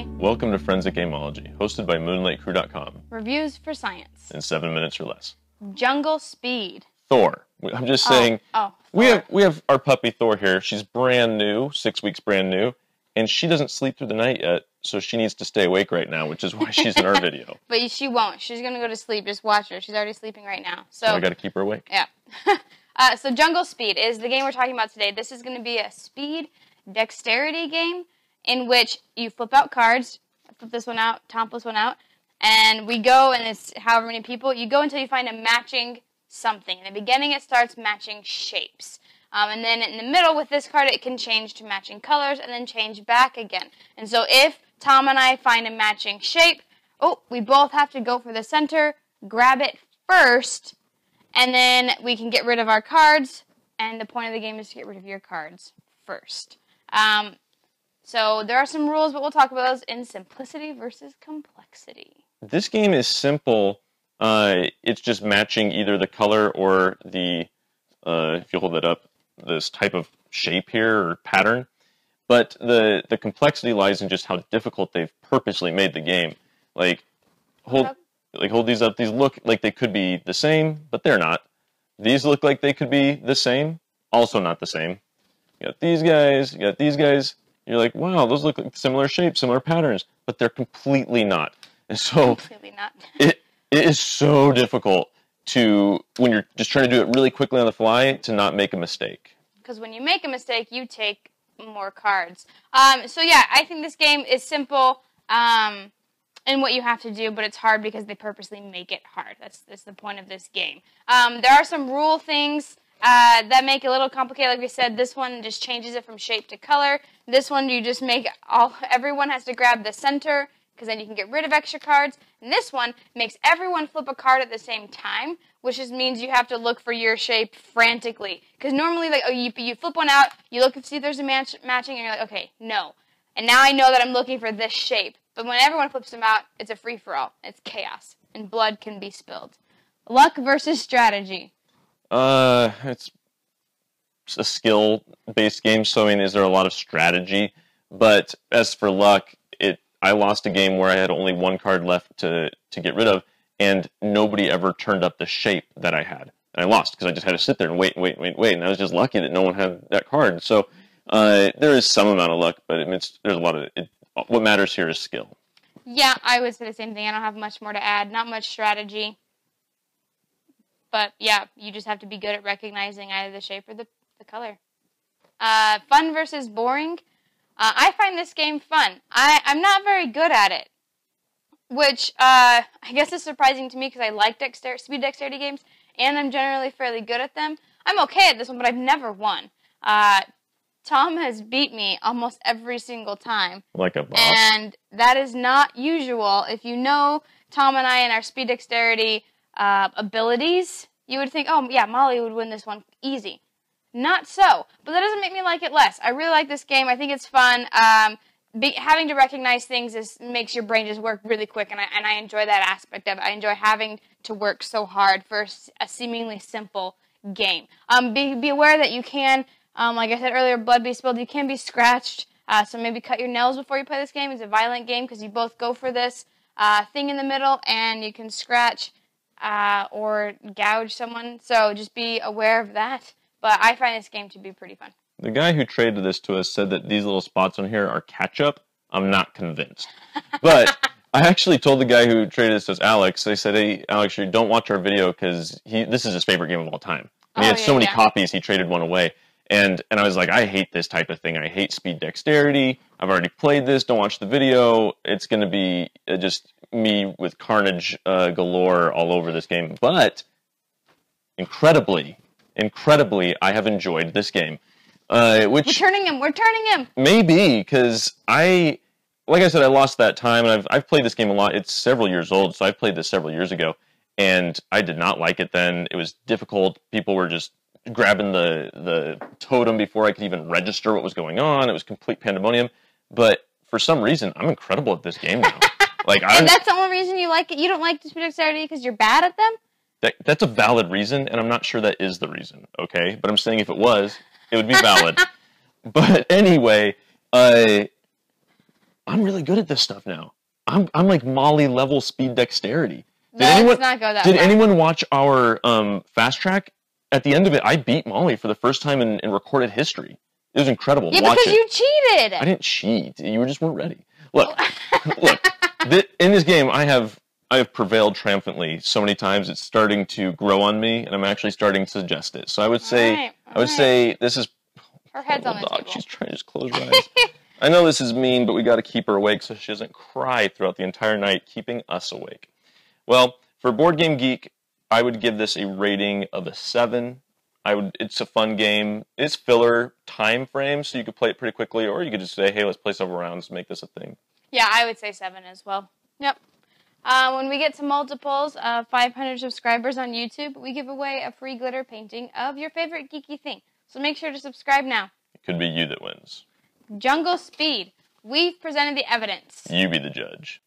Molly. Welcome to Forensic Gameology, hosted by MoonlightCrew.com. Reviews for science. In 7 minutes or less. Jungle Speed. Thor. I'm just saying, we have our puppy Thor here. She's brand new, 6 weeks brand new, and she doesn't sleep through the night yet, so she needs to stay awake right now, which is why she's in our video. But she won't. She's going to go to sleep. Just watch her. She's already sleeping right now. So I got to keep her awake. Yeah. So Jungle Speed is the game we're talking about today. This is going to be a speed dexterity game in which you flip out cards. I flip this one out. Tom flips one out. And we go, and it's however many people. You go until you find a matching something. In the beginning, it starts matching shapes. And then in the middle, with this card, it can change to matching colors and then change back again. And so if Tom and I find a matching shape, we both have to go for the center, grab it first, and then we can get rid of our cards. And the point of the game is to get rid of your cards first. So there are some rules, but we'll talk about those in simplicity versus complexity. This game is simple. It's just matching either the color or the, if you hold that up, this type of shape here or pattern. But the complexity lies in just how difficult they've purposely made the game. Like, hold these up. These look like they could be the same, but they're not. These look like they could be the same, also not the same. You got these guys, you got these guys. You're like, wow, those look like similar shapes, similar patterns, but they're completely not. And so completely not. It is so difficult to, when you're just trying to do it really quickly on the fly, to not make a mistake. Because when you make a mistake, you take more cards. So yeah, I think this game is simple in what you have to do, but it's hard because they purposely make it hard. That's the point of this game. There are some rule things that make it a little complicated. Like we said, this one just changes it from shape to color. This one you just make everyone has to grab the center, because then you can get rid of extra cards. And this one makes everyone flip a card at the same time, which just means you have to look for your shape frantically. Because normally, like, you flip one out, you look and see if there's a matching, and you're like, okay, no. And now I know that I'm looking for this shape. But when everyone flips them out, it's a free-for-all. It's chaos, and blood can be spilled. Luck versus strategy. It's a skill-based game, so I mean, is there a lot of strategy? But as for luck, I lost a game where I had only one card left to get rid of, and nobody ever turned up the shape that I had. And I lost because I just had to sit there and wait, and I was just lucky that no one had that card. So there is some amount of luck, but there's a lot of it. What matters here is skill. Yeah, I would say the same thing. I don't have much more to add. Not much strategy. But yeah, you just have to be good at recognizing either the shape or the color. Fun versus boring. I find this game fun. I'm not very good at it, which I guess is surprising to me because I like speed dexterity games, and I'm generally fairly good at them. I'm okay at this one, but I've never won. Tom has beat me almost every single time. Like a boss. And that is not usual. If you know Tom and I and our speed dexterity abilities, you would think, oh, yeah, Molly would win this one easy. Not so, but that doesn't make me like it less. I really like this game. I think it's fun. Having to recognize things makes your brain just work really quick, and I enjoy that aspect of it. I enjoy having to work so hard for a seemingly simple game. Be aware that you can, like I said earlier, blood be spilled. You can be scratched, so maybe cut your nails before you play this game. It's a violent game because you both go for this thing in the middle, and you can scratch or gouge someone. So just be aware of that. But I find this game to be pretty fun. The guy who traded this to us said that these little spots on here are catch-up. I'm not convinced. But I actually told the guy who traded this to us, Alex, they said, hey, Alex, you don't watch our video because this is his favorite game of all time. And he had so many copies, he traded one away. And I was like, I hate this type of thing. I hate speed dexterity. I've already played this. Don't watch the video. It's going to be just me with carnage galore all over this game. But incredibly, I have enjoyed this game. Which we're turning him. Maybe because like I said, I lost that time, and I've played this game a lot. It's several years old, so I played this several years ago, and I did not like it then. It was difficult. People were just grabbing the totem before I could even register what was going on. It was complete pandemonium. But for some reason, I'm incredible at this game now. Like, and that's the only reason you like it. You don't like Dispute Dexterity because you're bad at them. That's a valid reason, and I'm not sure that is the reason, okay? But I'm saying if it was, it would be valid. But anyway, I'm really good at this stuff now. I'm like Molly level speed dexterity. Did anyone watch our fast track? At the end of it, I beat Molly for the first time in recorded history. It was incredible. Yeah, because you cheated. I didn't cheat. You just weren't ready. Look, in this game, I have prevailed triumphantly so many times. It's starting to grow on me, and I'm actually starting to suggest it. So I would say, I would say this is. Her head's on the table. She's trying to just close her eyes. I know this is mean, but we got to keep her awake so she doesn't cry throughout the entire night, keeping us awake. Well, for Board Game Geek, I would give this a rating of a 7. It's a fun game. It's filler time frame, so you could play it pretty quickly, or you could just say, hey, let's play several rounds and make this a thing. Yeah, I would say 7 as well. Yep. When we get to multiples of 500 subscribers on YouTube, we give away a free glitter painting of your favorite geeky thing. So make sure to subscribe now. It could be you that wins. Jungle Speed. We've presented the evidence. You be the judge.